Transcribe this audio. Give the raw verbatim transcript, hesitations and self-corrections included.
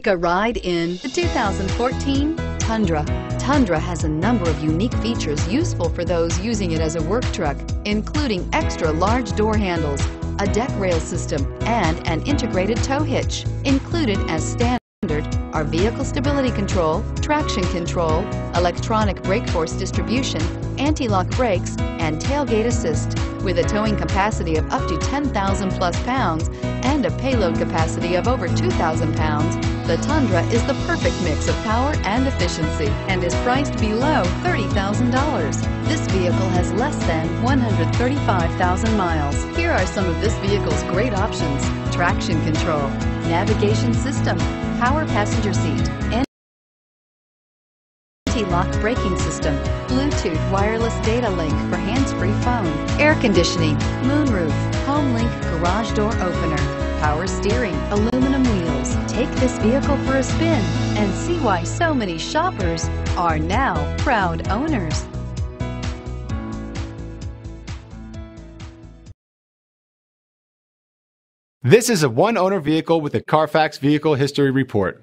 Take a ride in the two thousand fourteen Tundra. Tundra has a number of unique features useful for those using it as a work truck, including extra large door handles, a deck rail system, and an integrated tow hitch. Included as standard are vehicle stability control, traction control, electronic brake force distribution, anti-lock brakes, and tailgate assist. With a towing capacity of up to ten thousand plus pounds and a payload capacity of over two thousand pounds, the Tundra is the perfect mix of power and efficiency and is priced below thirty thousand dollars. This vehicle has less than one hundred thirty-five thousand miles. Here are some of this vehicle's great options: traction control, navigation system, power passenger seat, anti-lock braking system, Bluetooth wireless data link for hands-free phone, air conditioning, moonroof, home link garage door opener, power steering, aluminum wheels. Take this vehicle for a spin and see why so many shoppers are now proud owners. This is a one-owner vehicle with a Carfax Vehicle History Report.